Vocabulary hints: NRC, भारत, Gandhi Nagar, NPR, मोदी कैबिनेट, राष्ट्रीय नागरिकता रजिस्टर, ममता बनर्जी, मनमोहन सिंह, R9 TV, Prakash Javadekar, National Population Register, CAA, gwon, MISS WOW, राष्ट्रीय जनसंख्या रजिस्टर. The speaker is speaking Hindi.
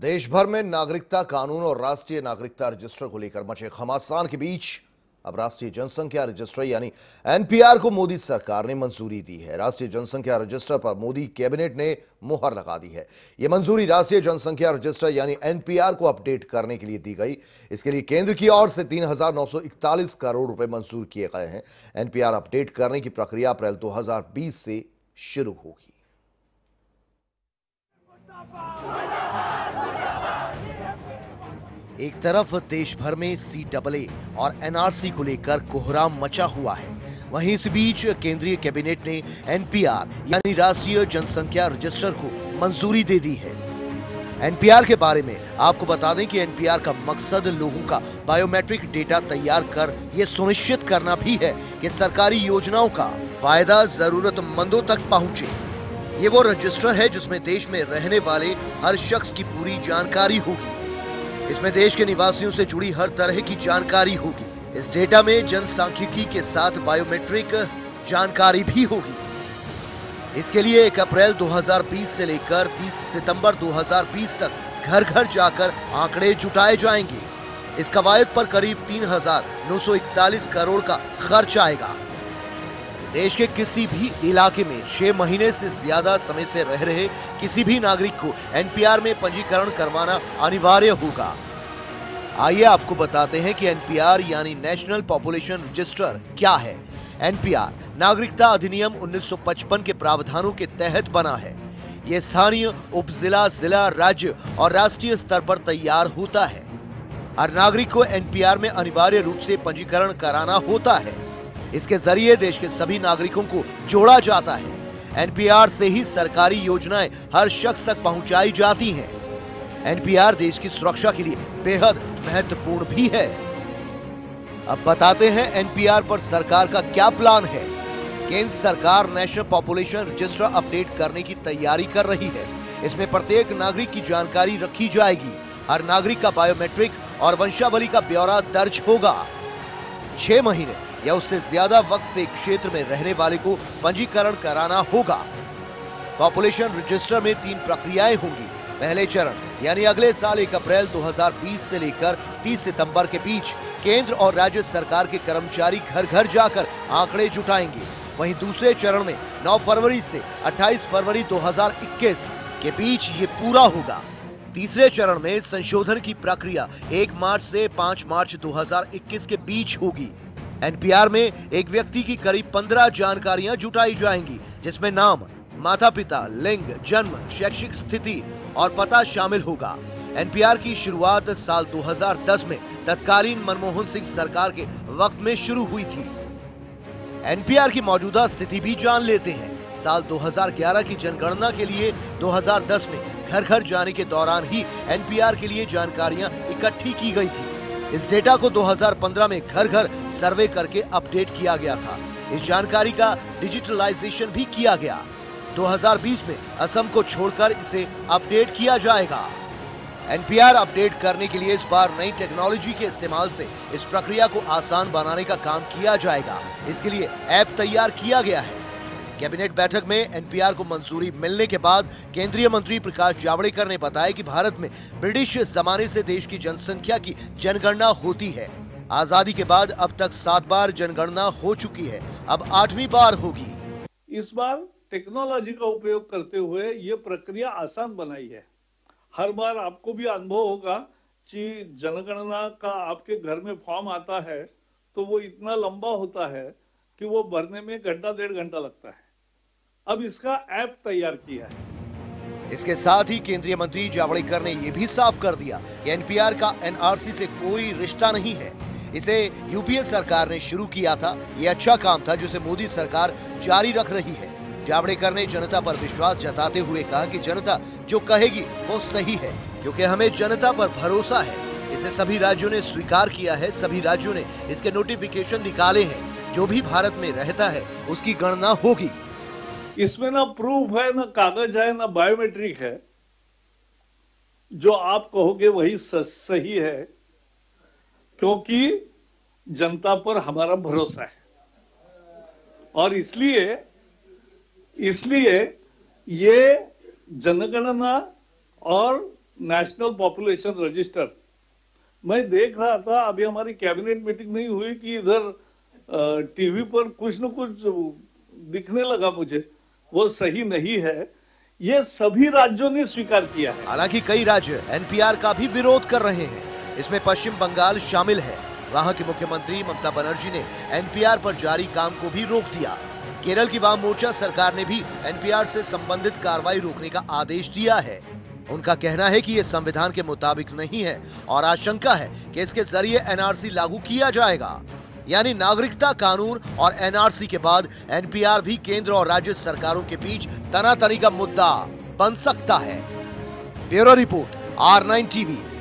देश भर में नागरिकता कानून और राष्ट्रीय नागरिकता रजिस्टर को लेकर मचे घमासान के बीच अब राष्ट्रीय जनसंख्या रजिस्टर यानी एनपीआर को मोदी सरकार ने मंजूरी दी है। राष्ट्रीय जनसंख्या रजिस्टर पर मोदी कैबिनेट ने मुहर लगा दी है। यह मंजूरी राष्ट्रीय जनसंख्या रजिस्टर यानी एनपीआर को अपडेट करने के लिए दी गई। इसके लिए केंद्र की ओर से 3,941 करोड़ रुपए मंजूर किए गए हैं। एनपीआर अपडेट करने की प्रक्रिया अप्रैल 2020 से शुरू होगी। एक तरफ देश भर में CAA और NRC को लेकर कोहराम मचा हुआ है, वहीं इस बीच केंद्रीय कैबिनेट ने NPR यानी राष्ट्रीय जनसंख्या रजिस्टर को मंजूरी दे दी है। NPR के बारे में आपको बता दें कि NPR का मकसद लोगों का बायोमेट्रिक डेटा तैयार कर ये सुनिश्चित करना भी है कि सरकारी योजनाओं का फायदा जरूरतमंदों तक पहुँचे। ये वो रजिस्टर है जिसमें देश में रहने वाले हर शख्स की पूरी जानकारी होगी। इसमें देश के निवासियों से जुड़ी हर तरह की जानकारी होगी। इस डेटा में जनसांख्यिकी के साथ बायोमेट्रिक जानकारी भी होगी। इसके लिए 1 अप्रैल 2020 से लेकर 30 सितंबर 2020 तक घर घर जाकर आंकड़े जुटाए जाएंगे। इस कवायद पर करीब 3,941 करोड़ का खर्च आएगा। देश के किसी भी इलाके में 6 महीने से ज्यादा समय से रह रहे किसी भी नागरिक को एनपीआर में पंजीकरण करवाना अनिवार्य होगा। आइए आपको बताते हैं कि एनपीआर यानी नेशनल पॉपुलेशन रजिस्टर क्या है। एनपीआर नागरिकता अधिनियम 1955 के प्रावधानों के तहत बना है। ये स्थानीय, उपजिला, जिला, राज्य और राष्ट्रीय स्तर पर तैयार होता है। हर नागरिक को एनपीआर में अनिवार्य रूप से पंजीकरण कराना होता है। इसके जरिए देश के सभी नागरिकों को जोड़ा जाता है। एनपीआर से ही सरकारी योजनाएं हर शख्स तक पहुंचाई जाती हैं। एनपीआर देश की सुरक्षा के लिए बेहद महत्वपूर्ण भी है। अब बताते हैं एनपीआर पर सरकार का क्या प्लान है। केंद्र सरकार नेशनल पॉपुलेशन रजिस्टर अपडेट करने की तैयारी कर रही है। इसमें प्रत्येक नागरिक की जानकारी रखी जाएगी। हर नागरिक का बायोमेट्रिक और वंशावली का ब्यौरा दर्ज होगा। 6 महीने या उससे ज्यादा वक्त से क्षेत्र में रहने वाले को पंजीकरण कराना होगा। पॉपुलेशन रजिस्टर में 3 प्रक्रियाएं होंगी। पहले चरण यानी अगले साल 1 अप्रैल 2020 से लेकर 30 सितंबर के बीच केंद्र और राज्य सरकार के कर्मचारी घर घर जाकर आंकड़े जुटाएंगे। वहीं दूसरे चरण में 9 फरवरी से 28 फरवरी 2021 के बीच ये पूरा होगा। तीसरे चरण में संशोधन की प्रक्रिया 1 मार्च से 5 मार्च 2021 के बीच होगी। एनपीआर में एक व्यक्ति की करीब 15 जानकारियां जुटाई जाएंगी, जिसमें नाम, माता पिता, लिंग, जन्म, शैक्षिक स्थिति और पता शामिल होगा। एनपीआर की शुरुआत साल 2010 में तत्कालीन मनमोहन सिंह सरकार के वक्त में शुरू हुई थी। एनपीआर की मौजूदा स्थिति भी जान लेते हैं। साल 2011 की जनगणना के लिए 2010 में घर घर जाने के दौरान ही एनपीआर के लिए जानकारियां इकट्ठी की गई थी। इस डेटा को 2015 में घर घर सर्वे करके अपडेट किया गया था। इस जानकारी का डिजिटलाइजेशन भी किया गया। 2020 में असम को छोड़कर इसे अपडेट किया जाएगा। एनपीआर अपडेट करने के लिए इस बार नई टेक्नोलॉजी के इस्तेमाल से इस प्रक्रिया को आसान बनाने का काम किया जाएगा। इसके लिए ऐप तैयार किया गया है। कैबिनेट बैठक में एनपीआर को मंजूरी मिलने के बाद केंद्रीय मंत्री प्रकाश जावड़ेकर ने बताया कि भारत में ब्रिटिश जमाने से देश की जनसंख्या की जनगणना होती है। आजादी के बाद अब तक 7 बार जनगणना हो चुकी है, अब 8वीं बार होगी। इस बार टेक्नोलॉजी का उपयोग करते हुए ये प्रक्रिया आसान बनाई है। हर बार आपको भी अनुभव होगा कि जनगणना का आपके घर में फॉर्म आता है तो वो इतना लंबा होता है कि वो भरने में घंटा 1.5 घंटा लगता है। अब इसका ऐप तैयार किया है। इसके साथ ही केंद्रीय मंत्री जावड़ेकर ने ये भी साफ कर दिया कि एनपीआर का एनआरसी से कोई रिश्ता नहीं है। इसे यूपीए सरकार ने शुरू किया था। ये अच्छा काम था जिसे मोदी सरकार जारी रख रही है। जावड़ेकर ने जनता पर विश्वास जताते हुए कहा कि जनता जो कहेगी वो सही है, क्योंकि हमें जनता पर भरोसा है। इसे सभी राज्यों ने स्वीकार किया है। सभी राज्यों ने इसके नोटिफिकेशन निकाले हैं। जो भी भारत में रहता है उसकी गणना होगी। इसमें ना प्रूफ है, ना कागज है, ना बायोमेट्रिक है। जो आप कहोगे वही सही है, क्योंकि जनता पर हमारा भरोसा है। और इसलिए ये जनगणना और नेशनल पॉपुलेशन रजिस्टर। मैं देख रहा था, अभी हमारी कैबिनेट मीटिंग नहीं हुई कि इधर टीवी पर कुछ न कुछ दिखने लगा मुझे, वो सही नहीं है। ये सभी राज्यों ने स्वीकार किया है। हालांकि कई राज्य एनपीआर का भी विरोध कर रहे हैं, इसमें पश्चिम बंगाल शामिल है। वहां की मुख्यमंत्री ममता बनर्जी ने एनपीआर पर जारी काम को भी रोक दिया। केरल की वाम मोर्चा सरकार ने भी एनपीआर से संबंधित कार्रवाई रोकने का आदेश दिया है। उनका कहना है कि ये संविधान के मुताबिक नहीं है और आशंका है कि इसके जरिए एनआरसी लागू किया जाएगा। यानी नागरिकता कानून और एनआरसी के बाद एनपीआर भी केंद्र और राज्य सरकारों के बीच तनातनी का मुद्दा बन सकता है। Bureau report, R9 TV।